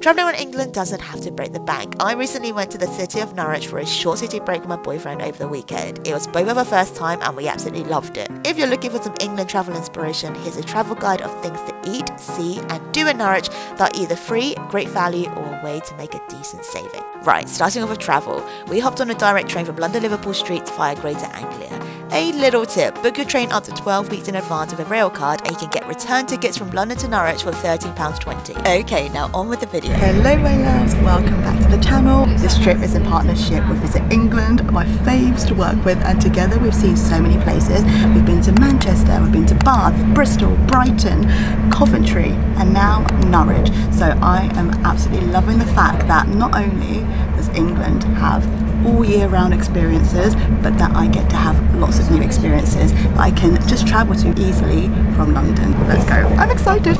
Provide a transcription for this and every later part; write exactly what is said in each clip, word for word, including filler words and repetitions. Travelling around England doesn't have to break the bank. I recently went to the city of Norwich for a short city break with my boyfriend over the weekend. It was both of our first time and we absolutely loved it. If you're looking for some England travel inspiration, here's a travel guide of things to eat, see and do in Norwich that are either free, great value or a way to make a decent saving. Right, starting off with travel. We hopped on a direct train from London Liverpool Street via Greater Anglia. A little tip, book your train up to twelve weeks in advance with a rail card and you can get return tickets from London to Norwich for thirteen pounds twenty. Okay, now on with the video. Hello my loves, welcome back to the channel. This trip is in partnership with Visit England, my faves to work with, and together we've seen so many places. We've been to Manchester, we've been to Bath, Bristol, Brighton, Coventry and now Norwich. So I am absolutely loving the fact that not only does England have all year round experiences, but that I get to have lots of new experiences that I can just travel to easily from London. Let's go. I'm excited.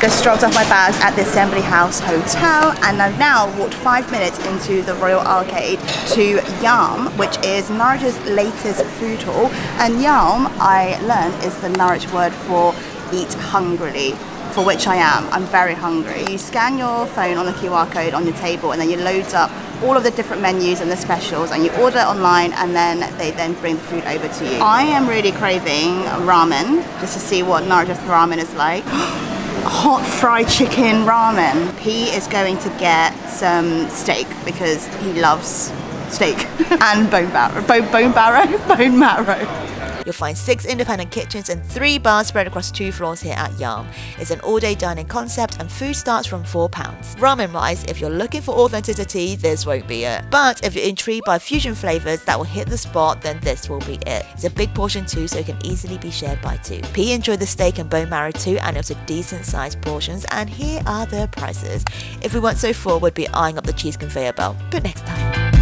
Just dropped off my bags at the Assembly House Hotel and I've now walked five minutes into the Royal Arcade to YALM, which is Norwich's latest food hall. And YALM, I learned, is the Norwich word for eat hungrily, for which I am. I'm very hungry. You scan your phone on the Q R code on your table and then you load up all of the different menus and the specials and you order online and then they then bring the food over to you. I am really craving ramen, just to see what Norwich's ramen is like. Hot fried chicken ramen. P is going to get some steak because he loves steak and bone marrow, bone, bone marrow, bone marrow. You'll find six independent kitchens and three bars spread across two floors here at YALM. It's an all-day dining concept and food starts from four pounds. Ramen-wise, if you're looking for authenticity, this won't be it. But if you're intrigued by fusion flavours that will hit the spot, then this will be it. It's a big portion too, so it can easily be shared by two. P enjoyed the steak and bone marrow too, and it was a decent sized portions, and here are the prices. If we weren't so full, we'd be eyeing up the cheese conveyor belt, but next time.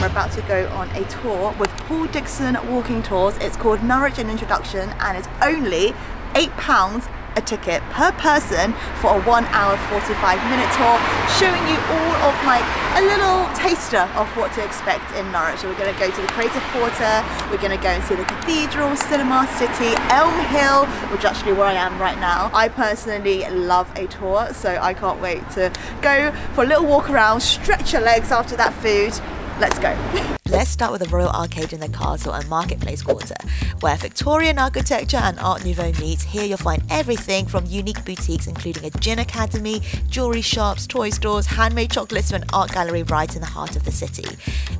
We're about to go on a tour with Paul Dixon Walking Tours. It's called Norwich an Introduction and it's only eight pounds a ticket per person for a one hour forty-five minute tour, showing you all of like a little taster of what to expect in Norwich. So we're going to go to the Creative Quarter, we're going to go and see the Cathedral, Cinema City, Elm Hill, which is actually where I am right now. I personally love a tour, so I can't wait to go for a little walk around, stretch your legs after that food. Let's go. Let's start with the Royal Arcade in the Castle and Marketplace Quarter, where Victorian architecture and Art Nouveau meets. Here you'll find everything from unique boutiques including a gin academy, jewellery shops, toy stores, handmade chocolates to an art gallery right in the heart of the city.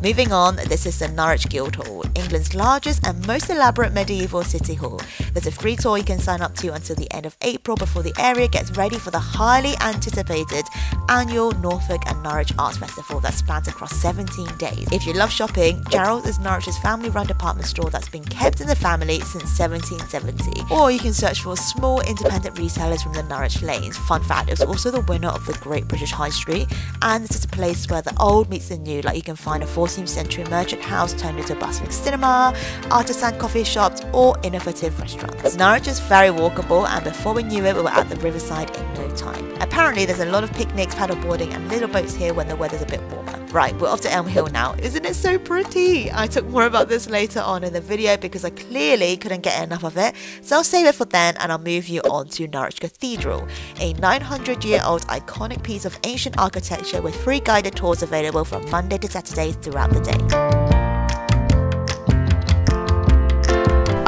Moving on, this is the Norwich Guildhall, England's largest and most elaborate medieval city hall. There's a free tour you can sign up to until the end of April before the area gets ready for the highly anticipated annual Norfolk and Norwich Arts Festival that spans across seventeen days. If you love shopping, Gerald's is Norwich's family-run department store that's been kept in the family since seventeen seventy. Or you can search for small independent retailers from the Norwich Lanes. Fun fact, it was also the winner of the Great British High Street, and this is a place where the old meets the new. Like you can find a fourteenth century merchant house turned into a bustling cinema, artisan coffee shops or innovative restaurants. Norwich is very walkable and before we knew it, we were at the Riverside Inn. Time. Apparently there's a lot of picnics, paddle boarding and little boats here when the weather's a bit warmer. Right, we're off to Elm Hill now. Isn't it so pretty? I talk more about this later on in the video because I clearly couldn't get enough of it, so I'll save it for then and I'll move you on to Norwich Cathedral, a nine hundred year old iconic piece of ancient architecture with free guided tours available from Monday to Saturday throughout the day.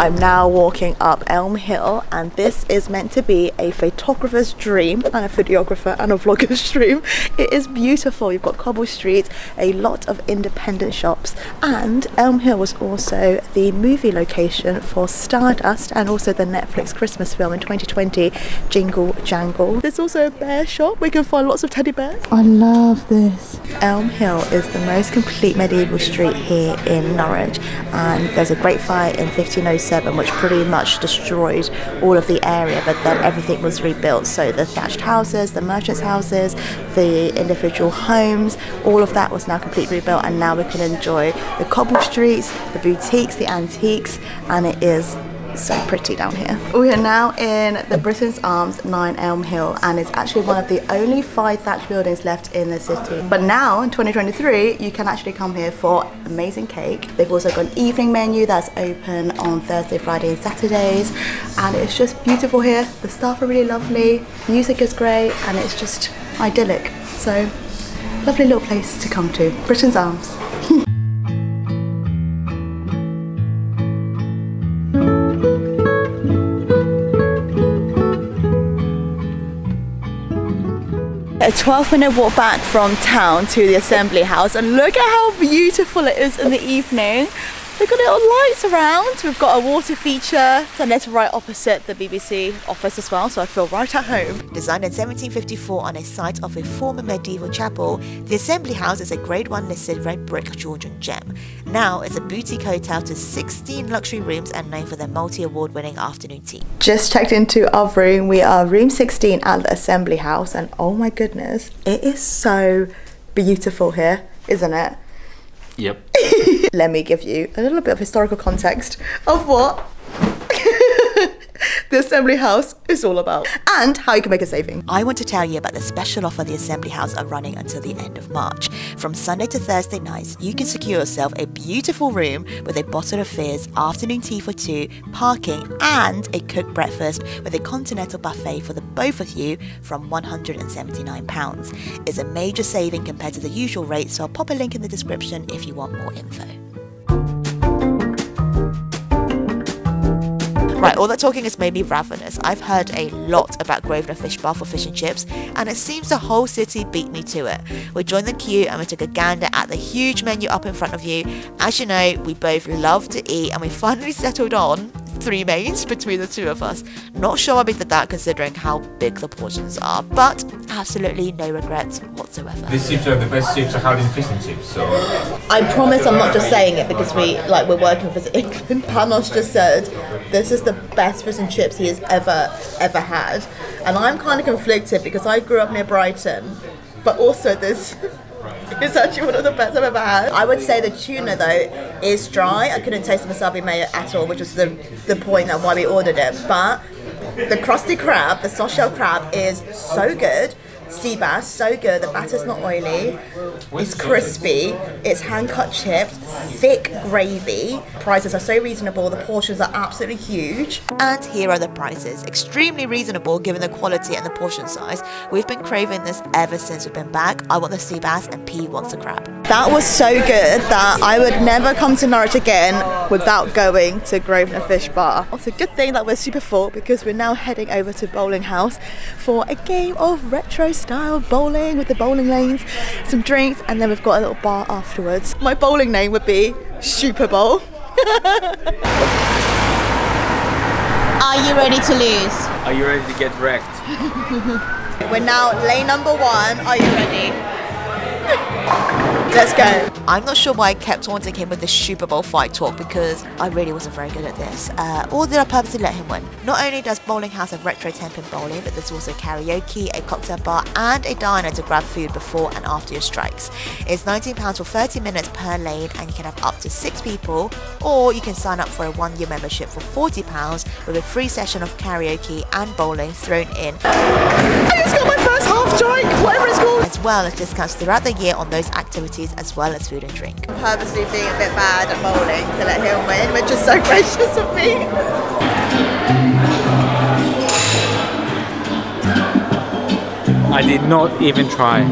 I'm now walking up Elm Hill and this is meant to be a photographer's dream and a videographer and a vlogger's dream. It is beautiful. You've got cobble streets, a lot of independent shops, and Elm Hill was also the movie location for Stardust and also the Netflix Christmas film in twenty twenty, Jingle Jangle. There's also a bear shop. We can find lots of teddy bears. I love this. Elm Hill is the most complete medieval street here in Norwich and there's a great fire in fifteen oh six which pretty much destroyed all of the area, but then everything was rebuilt. So the thatched houses, the merchants' houses, the individual homes, all of that was now completely rebuilt and now we can enjoy the cobble streets, the boutiques, the antiques, and it is so pretty down here. We are now in the Briton's Arms, nine Elm Hill, and it's actually one of the only five thatched buildings left in the city. But now, in twenty twenty-three, you can actually come here for amazing cake. They've also got an evening menu that's open on Thursday, Friday and Saturdays, and it's just beautiful here. The staff are really lovely, music is great, and it's just idyllic. So, lovely little place to come to, Briton's Arms. A twelve minute walk back from town to the Assembly House, and look at how beautiful it is in the evening. We've got little lights around, we've got a water feature, and it's right opposite the B B C office as well, so I feel right at home. Designed in seventeen fifty-four on a site of a former medieval chapel, the Assembly House is a Grade one listed red brick Georgian gem. Now it's a boutique hotel to sixteen luxury rooms and known for their multi-award winning afternoon tea. Just checked into our room, we are room sixteen at the Assembly House, and oh my goodness, it is so beautiful here, isn't it? Yep. Let me give you a little bit of historical context of what the Assembly House is all about and how you can make a saving. I want to tell you about the special offer the Assembly House are running until the end of March. From Sunday to Thursday nights, you can secure yourself a beautiful room with a bottle of fizz, afternoon tea for two, parking and a cooked breakfast with a continental buffet for the both of you from one hundred and seventy-nine pounds. It's a major saving compared to the usual rate, so I'll pop a link in the description if you want more info. Right, all that talking has made me ravenous. I've heard a lot about Grosvenor Fish Bar for fish and chips, and it seems the whole city beat me to it. We joined the queue and we took a gander at the huge menu up in front of you. As you know, we both love to eat, and we finally settled on three mains between the two of us. Not sure why we did that considering how big the portions are, but absolutely no regrets whatsoever. This seems to have the best soups I had in fish and chips, so... I promise I'm not just saying it because we, like, we're working for Visit England. Panos just said this is the best fish and chips he has ever, ever had. And I'm kind of conflicted because I grew up near Brighton, but also this... It's actually one of the best I've ever had. I would say the tuna though is dry. I couldn't taste the wasabi mayo at all, which was the, the point of why we ordered it. But the crusty crab, the soft shell crab is so good. Sea bass, so good. The batter's not oily. It's crispy. It's hand-cut chips. Thick gravy. Prices are so reasonable. The portions are absolutely huge. And here are the prices. Extremely reasonable given the quality and the portion size. We've been craving this ever since we've been back. I want the sea bass and P wants the crab. That was so good that I would never come to Norwich again without going to Grosvenor Fish Bar. It's a good thing that we're super full because we're now heading over to Bowling House for a game of retro style bowling with the bowling lanes, some drinks, and then we've got a little bar afterwards. My bowling name would be Super Bowl. Are you ready to lose? Are you ready to get wrecked? We're now lane number one. Are you ready? Let's go. I'm not sure why I kept taunting him with the Super Bowl fight talk because I really wasn't very good at this, uh, or did I purposely let him win? Not only does Bowling House have retro ten-pin bowling, but there's also karaoke, a cocktail bar and a diner to grab food before and after your strikes. It's nineteen pounds for thirty minutes per lane and you can have up to six people, or you can sign up for a one-year membership for forty pounds with a free session of karaoke and bowling thrown in. I just got my first half strike, whatever it's called! As well as discounts throughout the year on those activities as well as food and drink. Purposely being a bit bad at bowling to let him win, which is so gracious of me. I did not even try.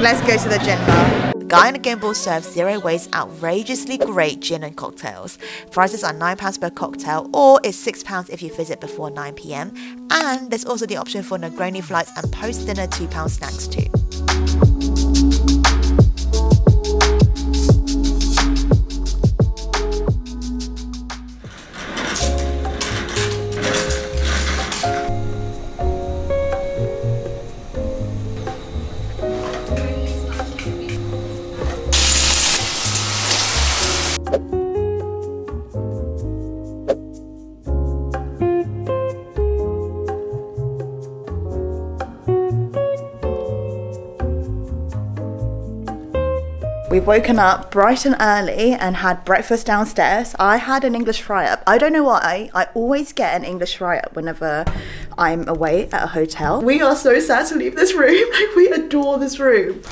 Let's go to the gin bar. Gyre and Gimble serves zero waste outrageously great gin and cocktails. Prices are nine pounds per cocktail, or it's six pounds if you visit before nine p m. And there's also the option for Negroni flights and post-dinner two pound snacks too. woken up bright and early and had breakfast downstairs. I had an English fry up. I don't know why, I always get an English fry up whenever I'm away at a hotel. We are so sad to leave this room. Like, we adore this room.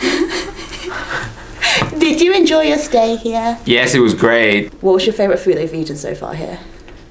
Did you enjoy your stay here? Yes, it was great. What was your favourite food they've eaten so far here?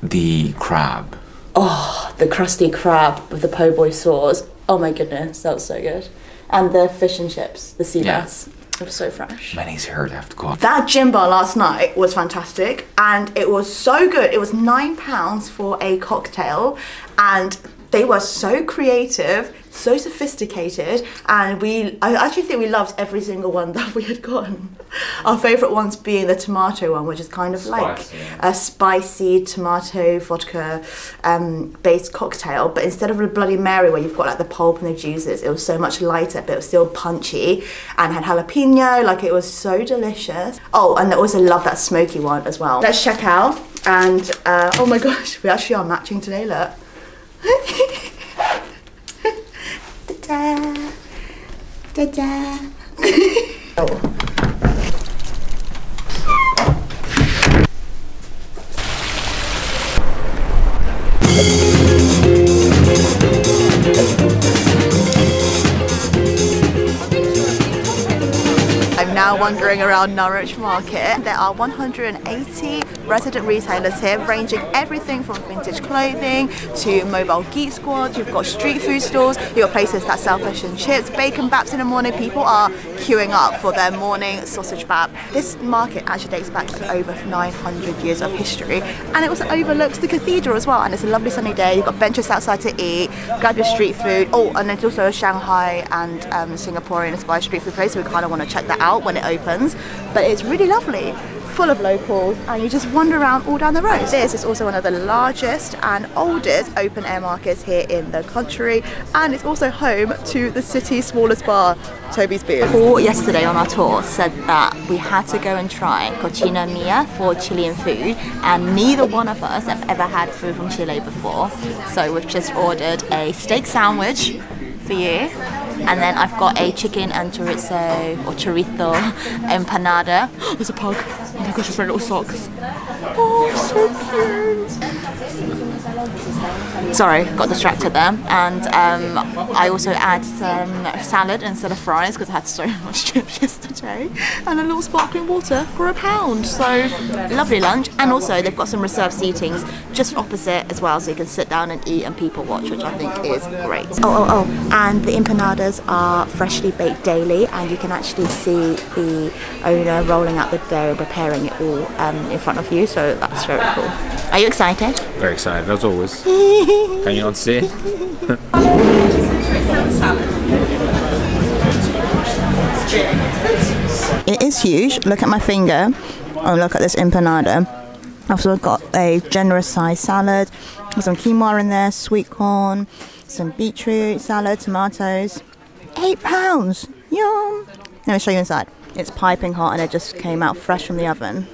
The crab. Oh, the crusty crab with the po' boy sauce. Oh my goodness, that was so good. And the fish and chips, the sea bass. Yeah. It was so fresh. My knees hurt, I have to go on. That gin bar last night was fantastic and it was so good. It was nine pounds for a cocktail and they were so creative, so sophisticated, and we, I actually think we loved every single one that we had gotten. Our favourite ones being the tomato one, which is kind of spicy, like a spicy tomato vodka um, based cocktail, but instead of a Bloody Mary where you've got like the pulp and the juices, it was so much lighter, but it was still punchy and had jalapeno, like it was so delicious. Oh, and I also love that smoky one as well. Let's check out, and uh, oh my gosh, we actually are matching today, look. Da-da. Da-da. Oh. I'm now wandering around Norwich Market. There are one hundred eighty resident retailers here, ranging everything from vintage clothing to mobile geek squads. You've got street food stores, you've got places that sell fish and chips, bacon baps in the morning. People are queuing up for their morning sausage bap. This market actually dates back to over nine hundred years of history, and it also overlooks the cathedral as well. And it's a lovely sunny day, you've got benches outside to eat, grab your street food. Oh, and there's also a Shanghai and um, Singaporean inspired street food place, so we kind of want to check that out when it opens, but it's really lovely, full of locals, and you just wander around all down the road. This is also one of the largest and oldest open air markets here in the country, and it's also home to the city's smallest bar, Toby's Beers. Paul yesterday on our tour said that we had to go and try Cocina Mia for Chilean food, and neither one of us have ever had food from Chile before, so we've just ordered a steak sandwich for you, and then I've got a chicken and chorizo or chorizo empanada. There's a pug. Oh my gosh, it's my little socks. Oh, so cute. Sorry, got distracted there. And um, I also add some salad instead of fries because I had so much chips yesterday. And a little sparkling water for a pound. So lovely lunch. And also they've got some reserved seatings just opposite as well, so you can sit down and eat and people watch, which I think is great. Oh, oh, oh. And the empanada are freshly baked daily, and you can actually see the owner rolling out the dough and preparing it all um, in front of you, so that's very cool. Are you excited? Very excited, as always. Can you not see? It is huge. Look at my finger. Oh, look at this empanada. I've also got a generous sized salad, some quinoa in there, sweet corn, some beetroot salad, tomatoes. Eight pounds. Yum. Let me show you inside. It's piping hot and it just came out fresh from the oven.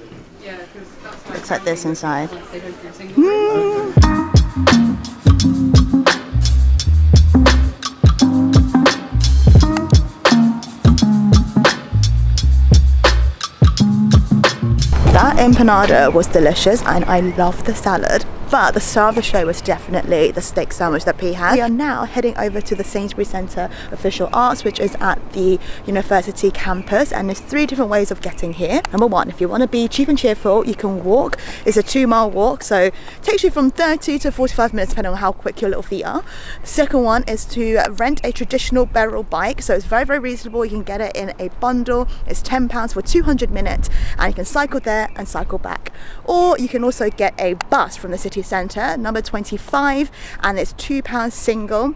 Looks like this inside. Mm. That empanada was delicious and I love the salad, but the star of the show was definitely the steak sandwich that P had. We are now heading over to the Sainsbury Centre for Visual Arts, which is at the university campus, and there's three different ways of getting here. Number one, if you want to be cheap and cheerful, you can walk. It's a two mile walk, so it takes you from thirty to forty-five minutes depending on how quick your little feet are. The second one is to rent a traditional barrel bike, so it's very very reasonable. You can get it in a bundle. It's ten pounds for two hundred minutes, and you can cycle there and cycle back. Or you can also get a bus from the city centre, number twenty-five, and it's two pounds single,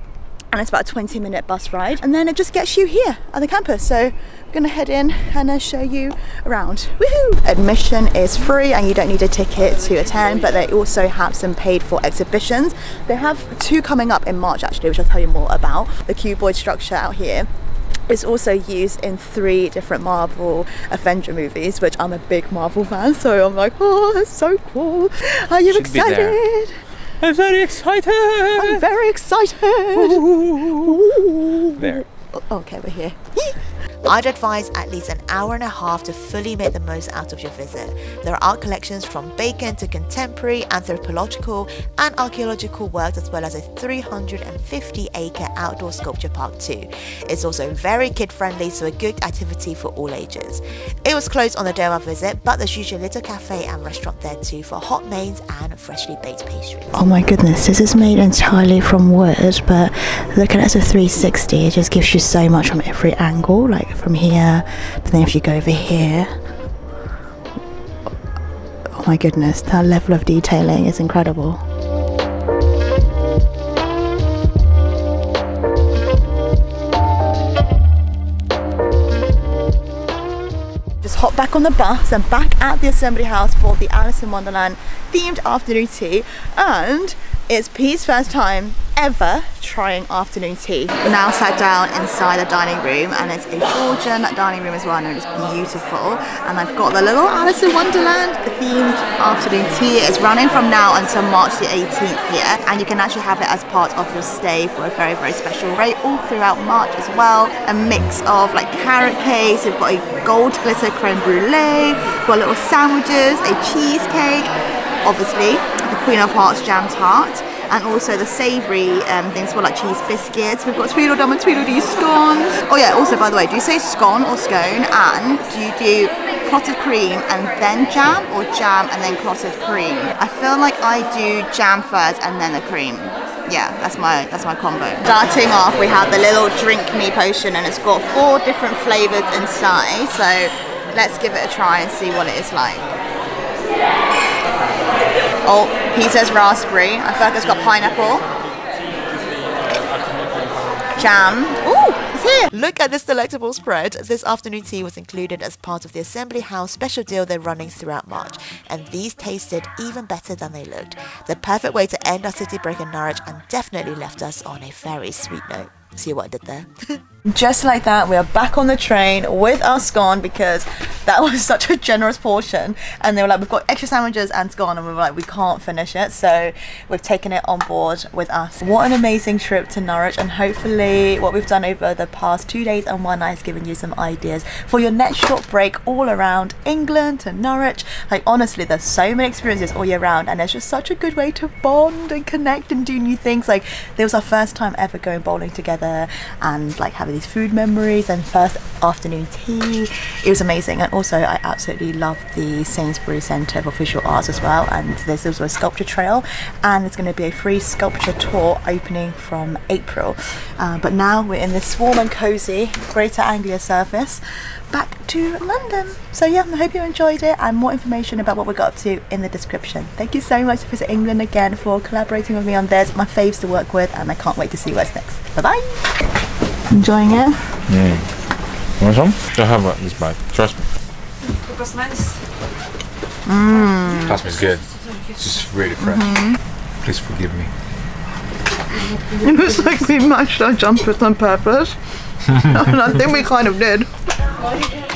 and it's about a twenty minute bus ride, and then it just gets you here at the campus. So I'm gonna head in and I'll show you around. Woohoo! Admission is free and you don't need a ticket to attend, but they also have some paid for exhibitions. They have two coming up in March actually, which I'll tell you more about. The cuboid structure out here, it's also used in three different Marvel Avenger movies, which I'm a big Marvel fan, so I'm like, oh, that's so cool. Are you excited? I'm very excited. I'm very excited. Ooh. There. Okay, we're here. I'd advise at least an hour and a half to fully make the most out of your visit. There are art collections from Bacon to contemporary, anthropological and archaeological works, as well as a three hundred fifty acre outdoor sculpture park too. It's also very kid friendly, so a good activity for all ages. It was closed on the day of our visit, but there's usually a little cafe and restaurant there too for hot mains and freshly baked pastries. Oh my goodness, this is made entirely from wood, but look at it as a three sixty, it just gives you so much from every angle, like from here, but then if you go over here, oh my goodness, that level of detailing is incredible. Hop back on the bus and back at the Assembly House for the Alice in Wonderland themed afternoon tea, and it's P's first time ever trying afternoon tea. We're now sat down inside the dining room, and it's a Georgian dining room as well, and it's beautiful, and I've got the little Alice in Wonderland themed afternoon tea. It's running from now until March the eighteenth here, and you can actually have it as part of your stay for a very very special rate all throughout March as well. A mix of like carrot cakes, we've got a gold glitter creme brulee, we've got little sandwiches, a cheesecake, obviously the Queen of Hearts jam tart, and also the savoury um, things for like cheese biscuits. We've got Tweedledum and Tweedledee scones. Oh yeah, also by the way, do you say scone or scone, and do you do clotted cream and then jam, or jam and then clotted cream? I feel like I do jam first and then the cream. Yeah, that's my that's my combo. Starting off, we have the little drink me potion, and it's got four different flavours inside, so let's give it a try and see what it is like. Oh, he says raspberry. I feel like it's got pineapple. Jam. Ooh, it's here. Look at this delectable spread. This afternoon tea was included as part of the Assembly House special deal they're running throughout March, and these tasted even better than they looked. The perfect way to end our city break in Norwich, and definitely left us on a very sweet note. See what I did there? Just like that, we are back on the train with our scone, because that was such a generous portion, and they were like, we've got extra sandwiches and scone, and we were like, we can't finish it, so we've taken it on board with us. What an amazing trip to Norwich, and hopefully what we've done over the past two days and one night has given you some ideas for your next short break all around England to Norwich. Like honestly, there's so many experiences all year round, and it's just such a good way to bond and connect and do new things. Like it was our first time ever going bowling together, and like having these food memories and first afternoon tea. It was amazing. And also I absolutely love the Sainsbury Centre for Visual Arts as well, and there's also a sculpture trail, and it's going to be a free sculpture tour opening from April, uh, but now we're in this warm and cosy Greater Anglia surface back to London. So yeah, I hope you enjoyed it, and more information about what we got up to in the description. Thank you so much to Visit England again for collaborating with me on this, my faves to work with, and I can't wait to see what's next. Bye bye. Enjoying it? Mm. Want some? I have uh, this bag, trust me. That's nice. Mm. Trust me, it's good. It's just really fresh. Mm-hmm. Please forgive me. It looks like we matched our jumpers on purpose. And I think we kind of did.